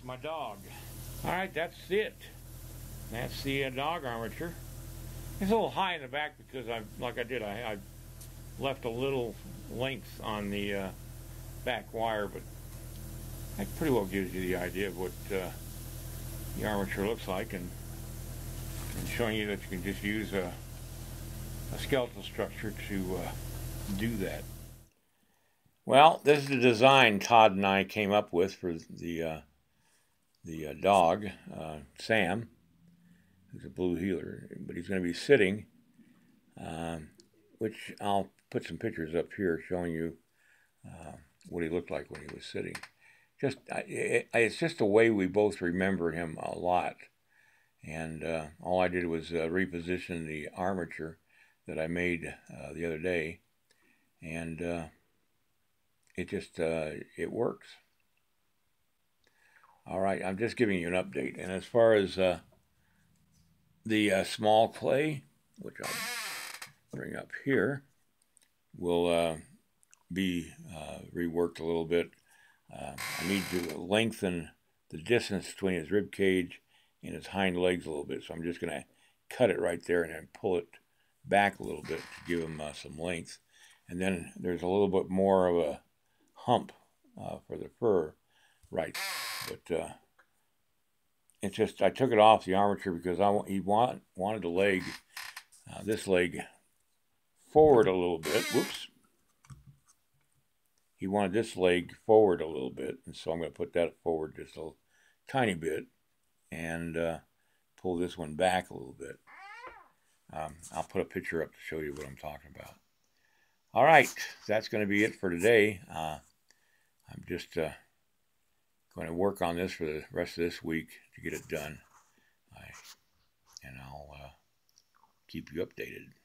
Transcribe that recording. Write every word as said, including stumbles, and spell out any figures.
Todd's my dog. All right, that's it. That's the uh, dog armature. It's a little high in the back because I, like I did, I, I left a little length on the uh, back wire, but that pretty well gives you the idea of what uh, the armature looks like, and, and showing you that you can just use a, a skeletal structure to uh, do that. Well, this is the design Todd and I came up with for the uh, the uh, dog, uh, Sam, who's a blue heeler, but he's going to be sitting, um, which I'll put some pictures up here showing you uh, what he looked like when he was sitting. Just I, it, it's just a way we both remember him a lot, and uh, all I did was uh, reposition the armature that I made uh, the other day, and uh, it just uh, it works. All right, I'm just giving you an update, and as far as uh, the uh, small clay, which I'll bring up here, will uh, be uh, reworked a little bit. Uh, I need to lengthen the distance between his rib cage and his hind legs a little bit, so I'm just going to cut it right there and then pull it back a little bit to give him uh, some length. And then there's a little bit more of a hump uh, for the fur, right? But uh, it's just I took it off the armature because I he want, wanted the leg, uh, this leg, forward a little bit. Whoops. He wanted this leg forward a little bit, and so I'm going to put that forward just a tiny bit and uh, pull this one back a little bit. Um, I'll put a picture up to show you what I'm talking about. All right, that's going to be it for today. Uh, I'm just uh, going to work on this for the rest of this week to get it done, I, and I'll uh, keep you updated.